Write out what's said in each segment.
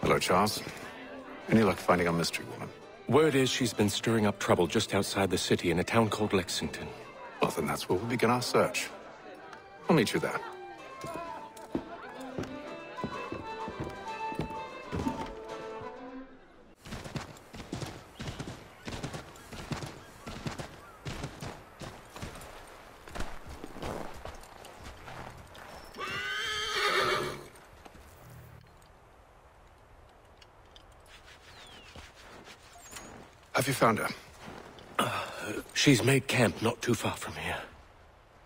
Hello, Charles. Any luck finding our mystery woman? Word is she's been stirring up trouble just outside the city in a town called Lexington. Well, then that's where we'll begin our search. I'll meet you there. Have you found her? She's made camp not too far from here.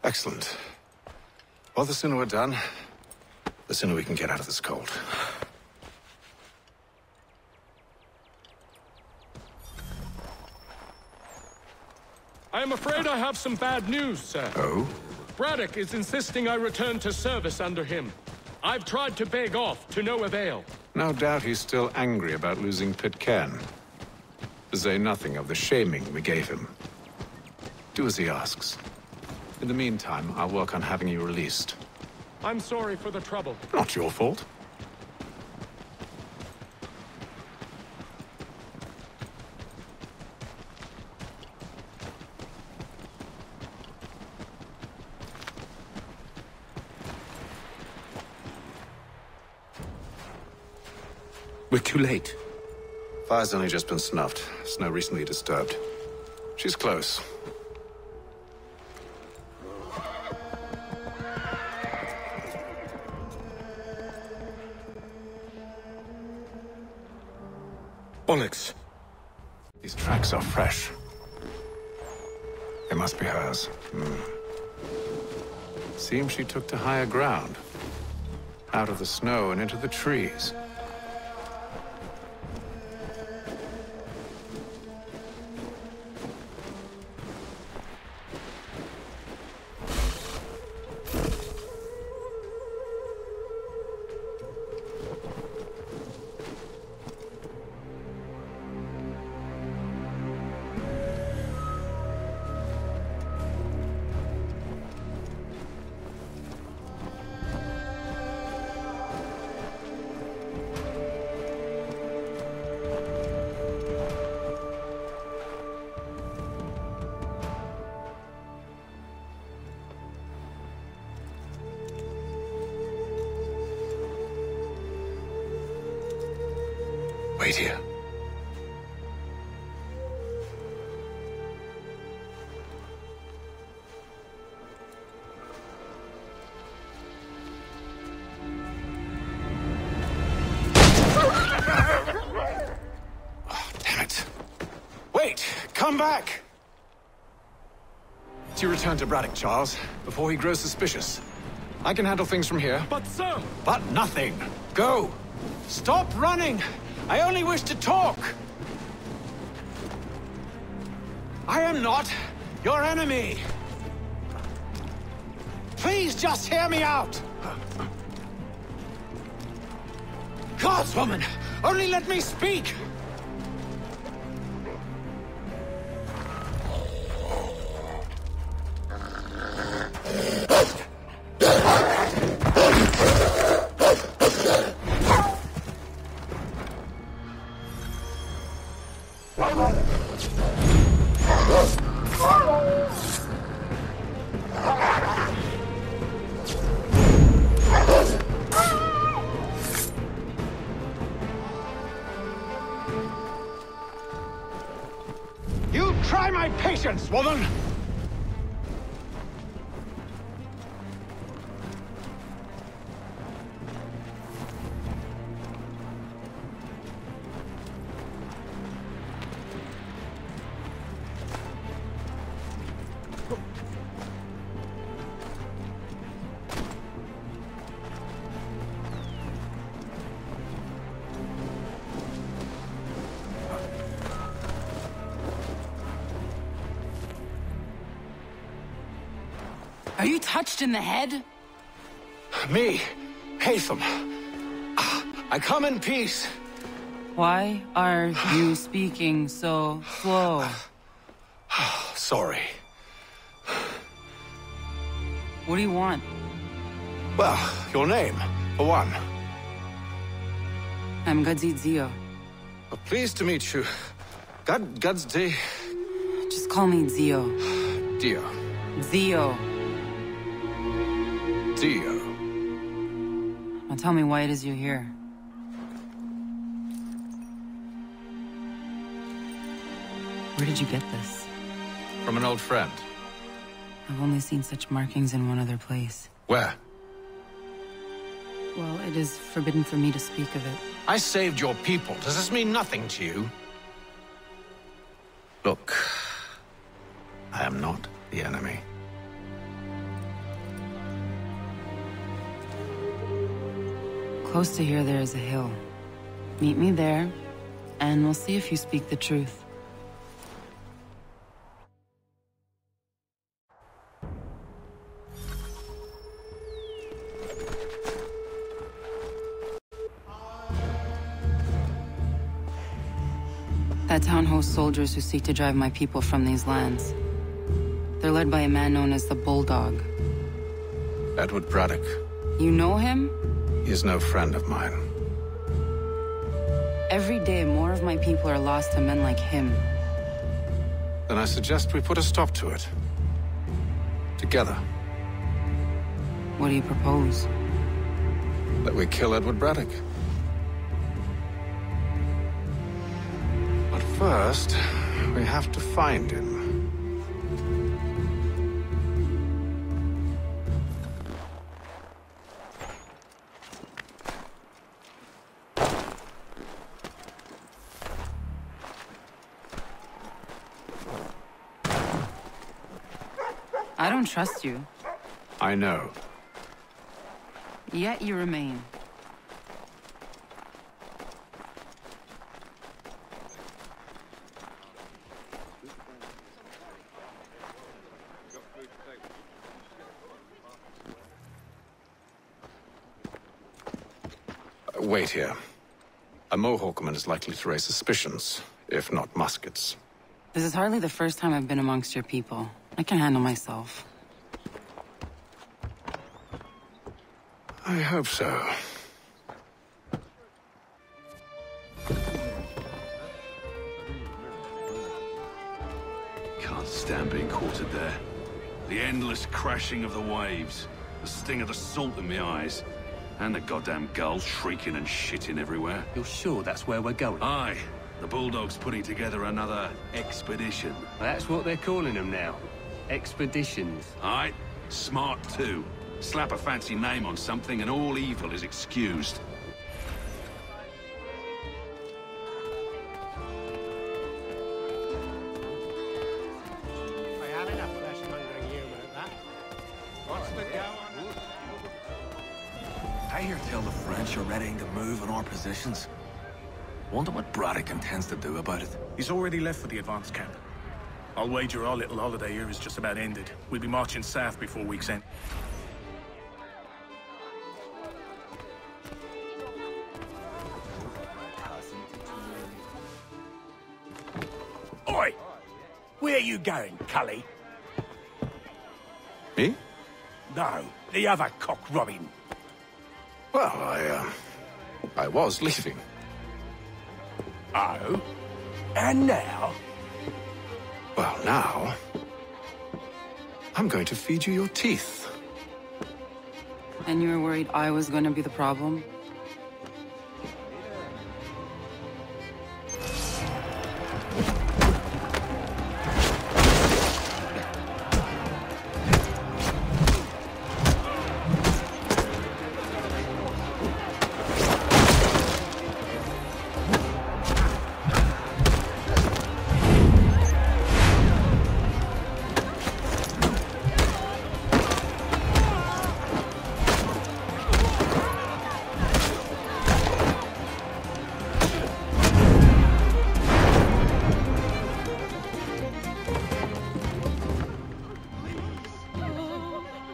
Excellent. Well, the sooner we're done, the sooner we can get out of this cold. I am afraid I have some bad news, sir. Oh? Braddock is insisting I return to service under him. I've tried to beg off, to no avail. No doubt he's still angry about losing Pitcairn. To say nothing of the shaming we gave him. Do as he asks. In the meantime, I'll work on having you released. I'm sorry for the trouble. Not your fault. We're too late. Fire's only just been snuffed. Snow recently disturbed. She's close. Onyx. These tracks are fresh. They must be hers. Seems she took to higher ground. Out of the snow and into the trees. Wait here. Oh, damn it. Wait! Come back! To return to Braddock, Charles, before he grows suspicious. I can handle things from here. But, sir! But nothing! Go! Stop running! I only wish to talk! I am not your enemy! Please just hear me out! Guardswoman, only let me speak! You try my patience, woman! Are you touched in the head? Me, Haytham. I come in peace. Why are you speaking so slow? Sorry. What do you want? Well, your name, for one. I'm Gudzi Ziio. Well, pleased to meet you. Gudzi... Just call me Ziio. Dio. Ziio. Dio. Now tell me why it is you're here. Where did you get this? From an old friend. I've only seen such markings in one other place. Where? Well, it is forbidden for me to speak of it. I saved your people. Does this mean nothing to you? Look, I am not the enemy. Close to here, there is a hill. Meet me there, and we'll see if you speak the truth. That town hosts soldiers who seek to drive my people from these lands. They're led by a man known as the Bulldog. Edward Braddock. You know him? He is no friend of mine. Every day, more of my people are lost to men like him. Then I suggest we put a stop to it. Together. What do you propose? That we kill Edward Braddock. First, we have to find him. I don't trust you. I know. Yet you remain. Wait here. A Mohawkman is likely to raise suspicions, if not muskets. This is hardly the first time I've been amongst your people. I can handle myself. I hope so. Can't stand being quartered there. The endless crashing of the waves, the sting of the salt in my eyes. And the goddamn gulls shrieking and shitting everywhere. You're sure that's where we're going? Aye. The Bulldog's putting together another expedition. That's what they're calling them now. Expeditions. Aye. Smart too. Slap a fancy name on something and all evil is excused. I had enough flesh mongering you about that. What's the go on? I hear tell the French are readying to move on our positions. Wonder what Braddock intends to do about it. He's already left for the advance camp. I'll wager our little holiday here is just about ended. We'll be marching south before week's end. Oi! Where are you going, Cully? Me? No, the other cock Robin. Well, I was leaving. Oh? And now? Well, now... I'm going to feed you your teeth. And you were worried I was going to be the problem?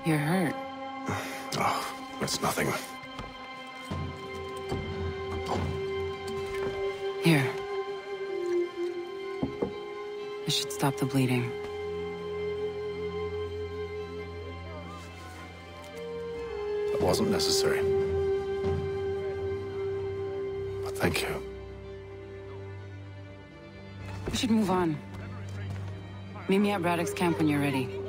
You're hurt. Oh, it's nothing. Here. This should stop the bleeding. wasn't necessary. But thank you. We should move on. Meet me at Braddock's camp when you're ready.